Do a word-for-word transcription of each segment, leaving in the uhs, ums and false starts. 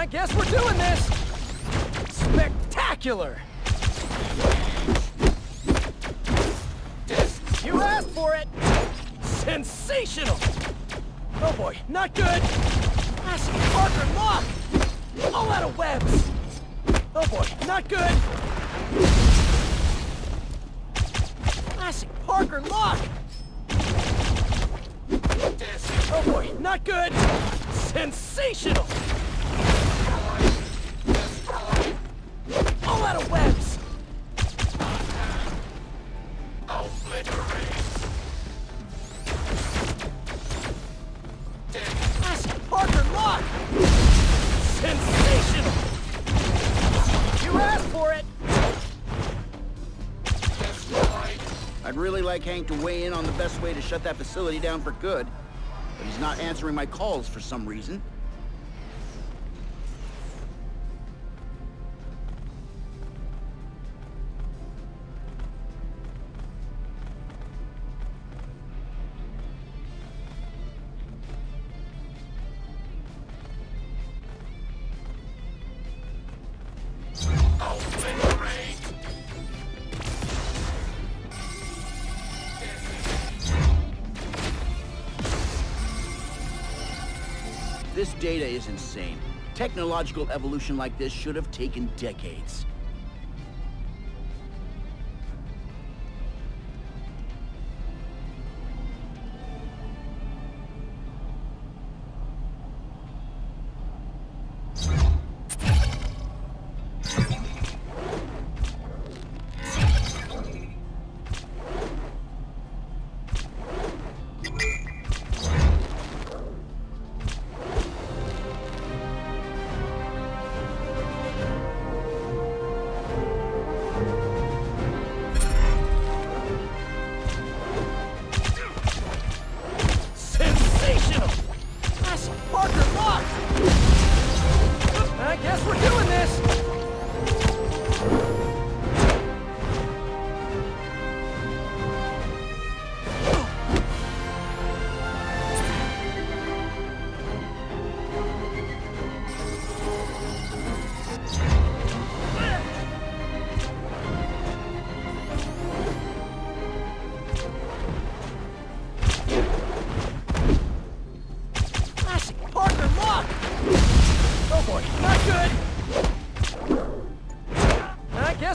I guess we're doing this! Spectacular! You asked for it! Sensational! Oh boy, not good! That's Parker Luck! All out of webs! Oh boy, not good! Classic Parker Luck! Oh boy, not good! Sensational! All out of webs! Classic Parker Luck! Sensational! You asked for it! I'd really like Hank to weigh in on the best way to shut that facility down for good, but he's not answering my calls for some reason. This data is insane. Technological evolution like this should have taken decades.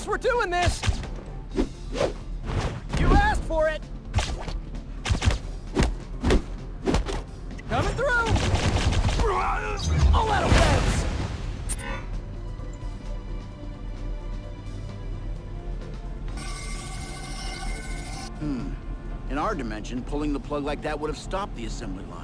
We're doing this! You asked for it! Coming through! All out of webs! Hmm. In our dimension, pulling the plug like that would have stopped the assembly line.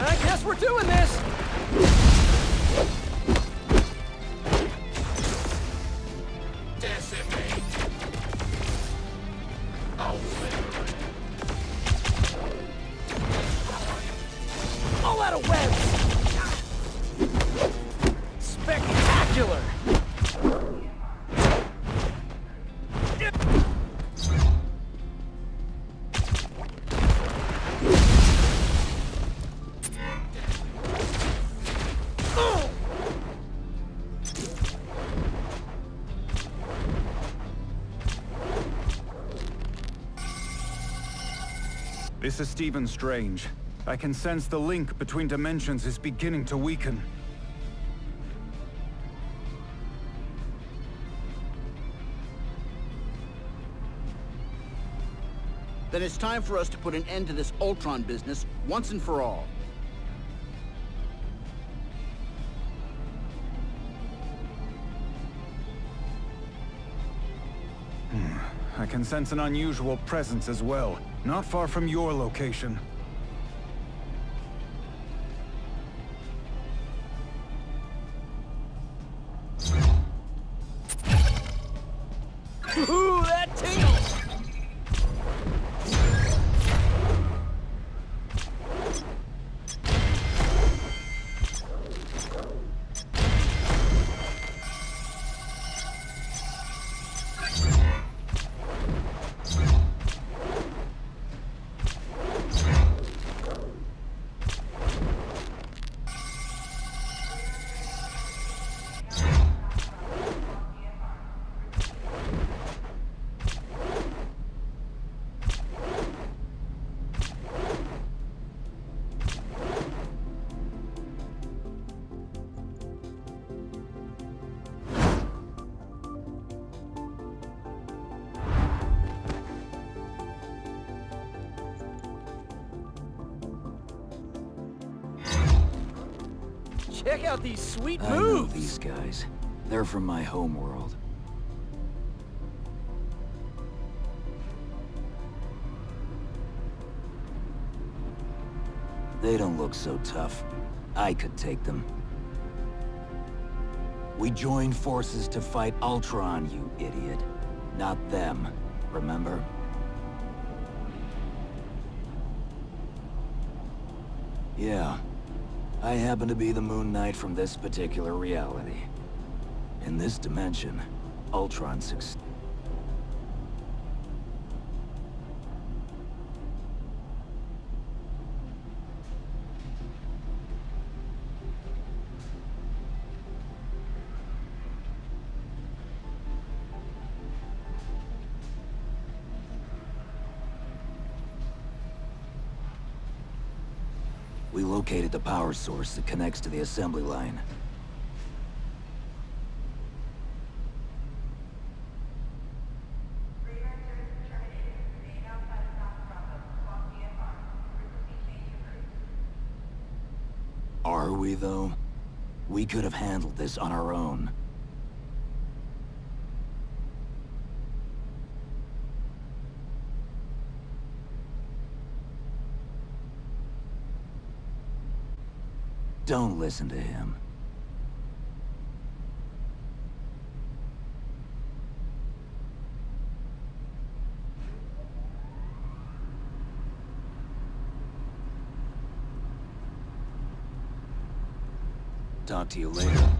I guess we're doing this! Decimate! Obliterate! All out of webs! Spectacular! This is Stephen Strange. I can sense the link between dimensions is beginning to weaken. Then it's time for us to put an end to this Ultron business once and for all. I can sense an unusual presence as well, not far from your location. Ooh, that tingle! Check out these sweet moves! I know these guys. They're from my homeworld. They don't look so tough. I could take them. We joined forces to fight Ultron, you idiot. Not them, remember? Yeah. I happen to be the Moon Knight from this particular reality. In this dimension, Ultron succeeded. We located the power source that connects to the assembly line. Are we, though? We could have handled this on our own. Don't listen to him. Talk to you later.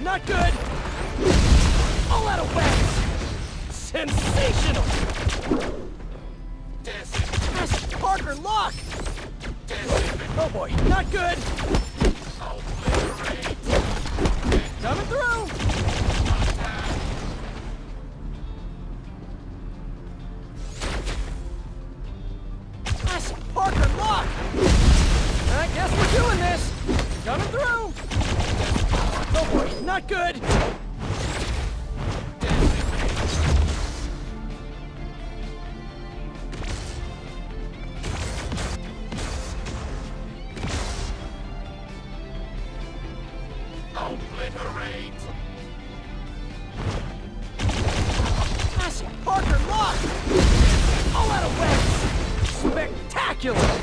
Not good! All out of whack! Sensational! Mister Parker Luck! Oh boy, not good! Coming through! Mister Parker Luck! I guess we're doing this! Coming through! Oh boy, not good! Obliterate! Massive Parker Luck! All out of whack! Spectacular!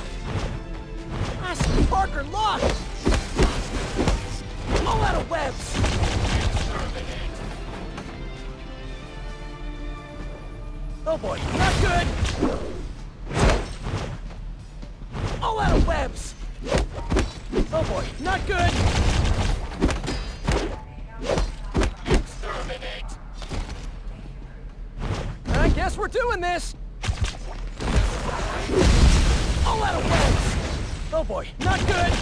Massive Parker Luck! All out of webs! Oh boy, not good! All out of webs! Oh boy, not good! Exterminate! I guess we're doing this! All out of webs! Oh boy, not good!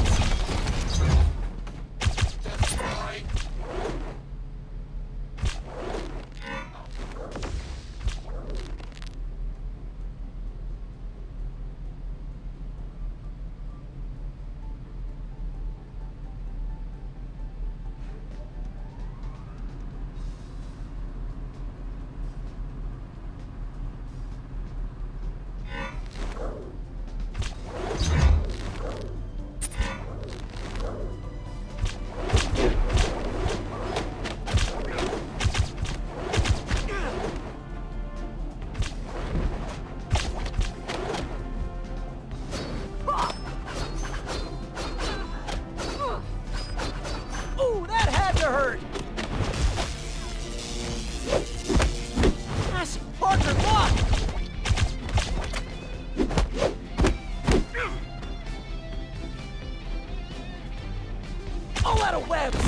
shadow webs!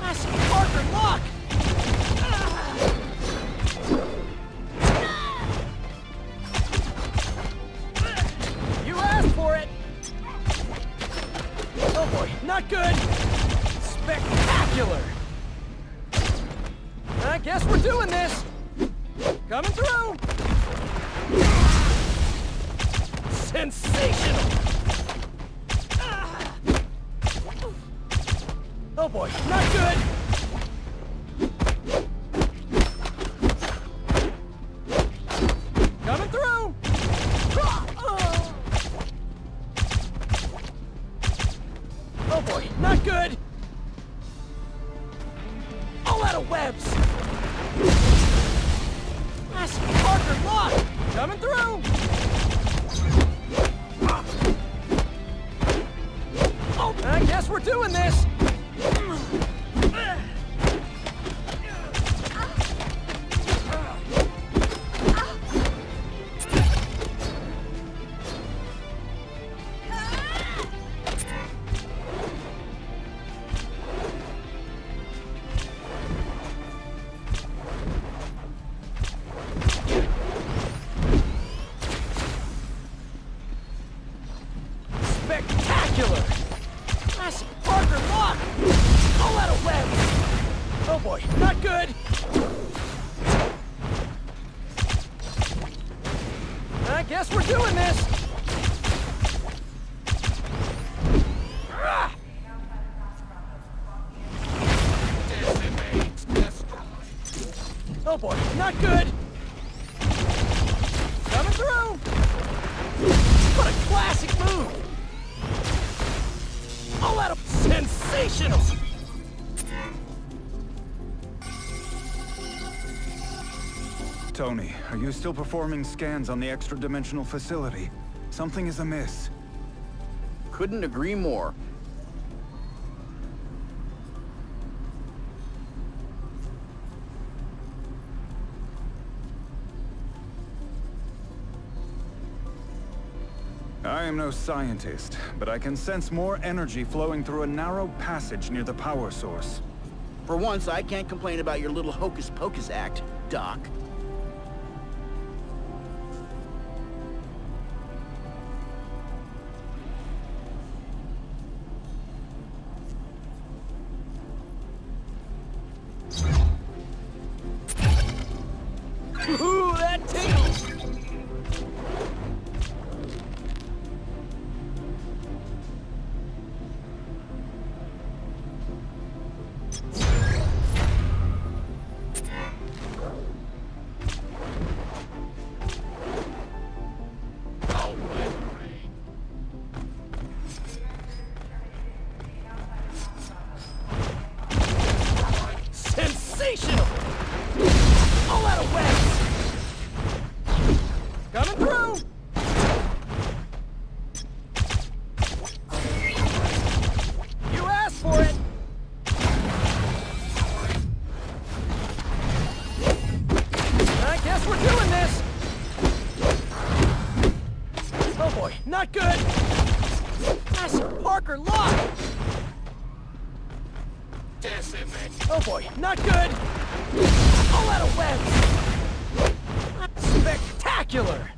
Master Parker Luck! You asked for it! Oh boy, not good! Spectacular! I guess we're doing this! Coming through! Sensational! Oh boy, not good! Coming through! Oh boy, not good! All out of webs! Master Parker Luck! Coming through! Oh, I guess we're doing this! Spectacular! Master Parker Luck! All out of webs! Oh boy, not good! I guess we're doing this! Oh boy, not good! Coming through! What a classic move! All out of sensational! Tony, are you still performing scans on the extra-dimensional facility? Something is amiss. Couldn't agree more. I am no scientist, but I can sense more energy flowing through a narrow passage near the power source. For once, I can't complain about your little hocus-pocus act, Doc. Ooh, that tickles! All out of webs! Coming through! You asked for it! I guess we're doing this! Oh boy, not good! Master Parker Luck! Oh boy, not good! All out of webs! Spectacular!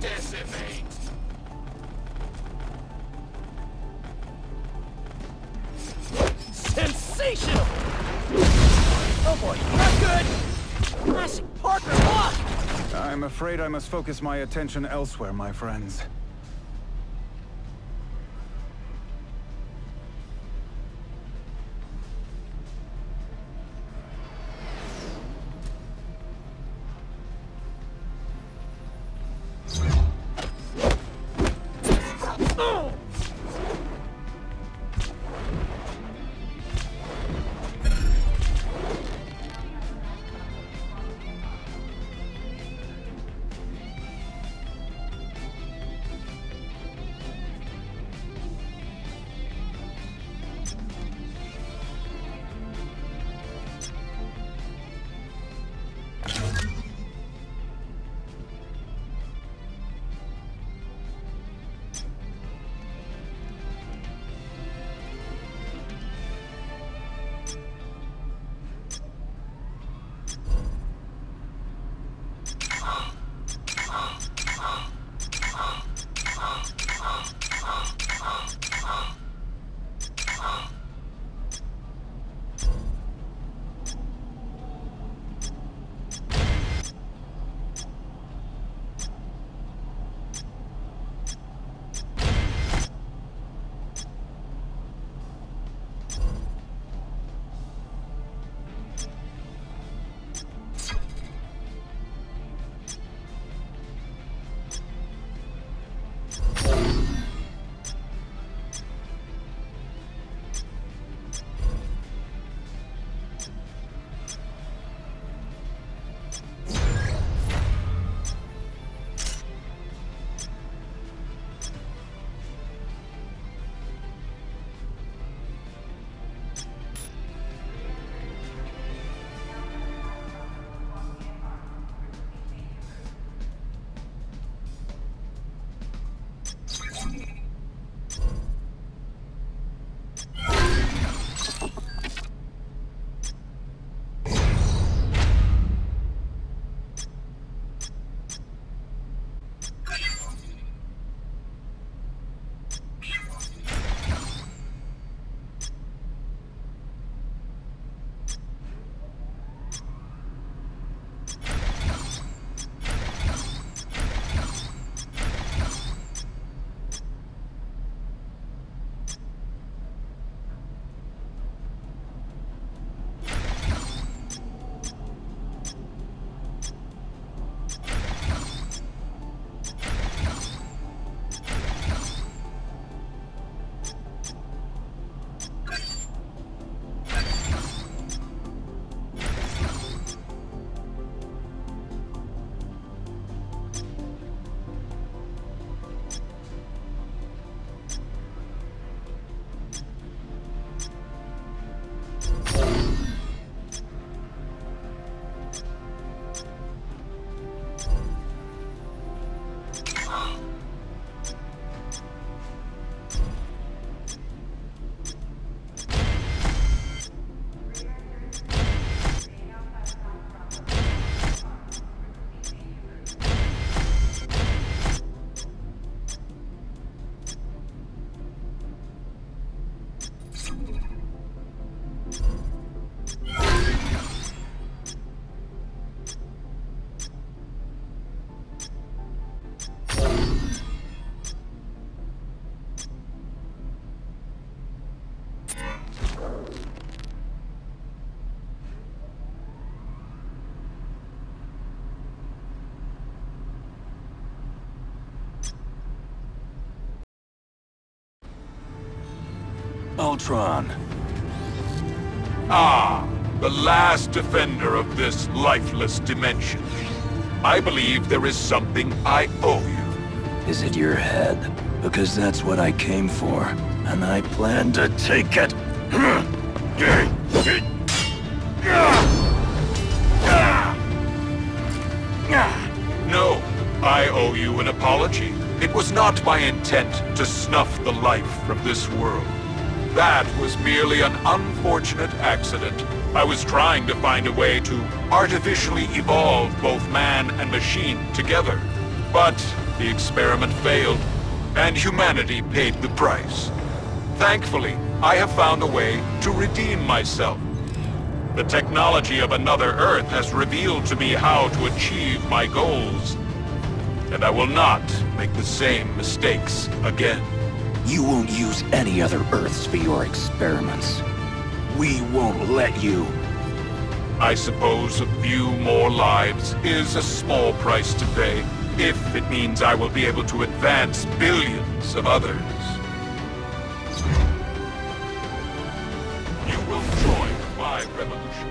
Decimate! Sensational! Oh boy, not good! Classic Parker Luck! I'm afraid I must focus my attention elsewhere, my friends. Ultron. Ah, the last defender of this lifeless dimension. I believe there is something I owe you. Is it your head? Because that's what I came for, and I plan to take it. No, I owe you an apology. It was not my intent to snuff the life from this world. That was merely an unfortunate accident. I was trying to find a way to artificially evolve both man and machine together. But the experiment failed, and humanity paid the price. Thankfully, I have found a way to redeem myself. The technology of another Earth has revealed to me how to achieve my goals, and I will not make the same mistakes again. You won't use any other Earths for your experiments. We won't let you. I suppose a few more lives is a small price to pay, if it means I will be able to advance billions of others. You will join my revolution.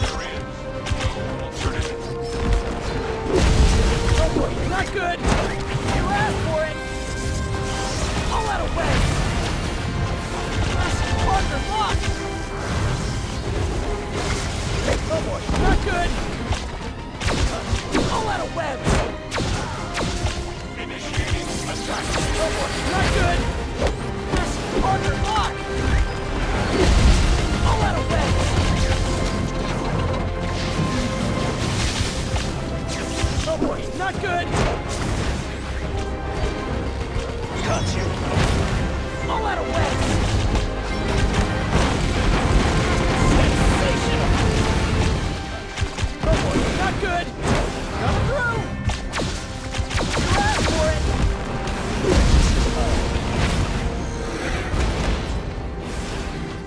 There is no alternative. Oh, not good! You asked for it! Out of way! Parker Luck! Oh boy, not good! All out of web! Initiating attack! Oh boy, not good! Parker Luck! All out of web! Oh boy, not good! Got you! All out of way! Sensational! Oh boy, not good! Come through! You asked for it!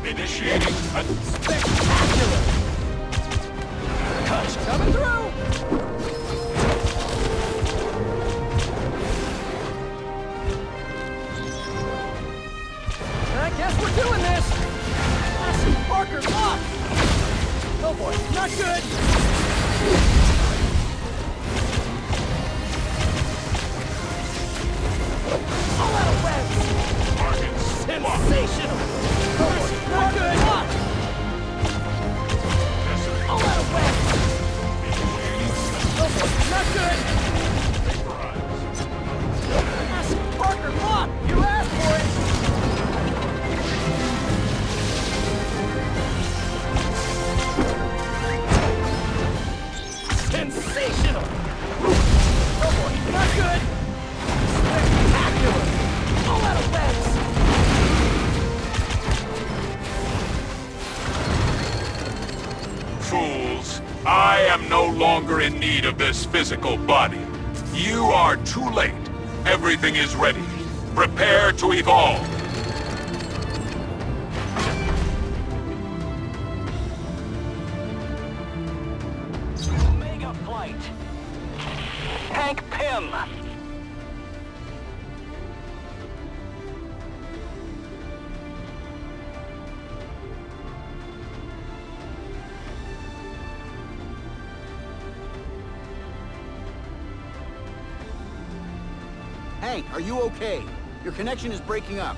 Oh. Initiating a... Spectacular! Cut! Coming through! Guess we're doing this! Classic Parker Luck! Oh boy, not good! All out of web! Sensational! Oh boy, not Parker good! Luck. All out of web! Oh boy, not good! Classic Parker Luck! You asked for it! Sensational! Oh boy, not good! Spectacular! All out of webs! Fools, I am no longer in need of this physical body. You are too late. Everything is ready. Prepare to evolve. Hey, are you okay? Your connection is breaking up.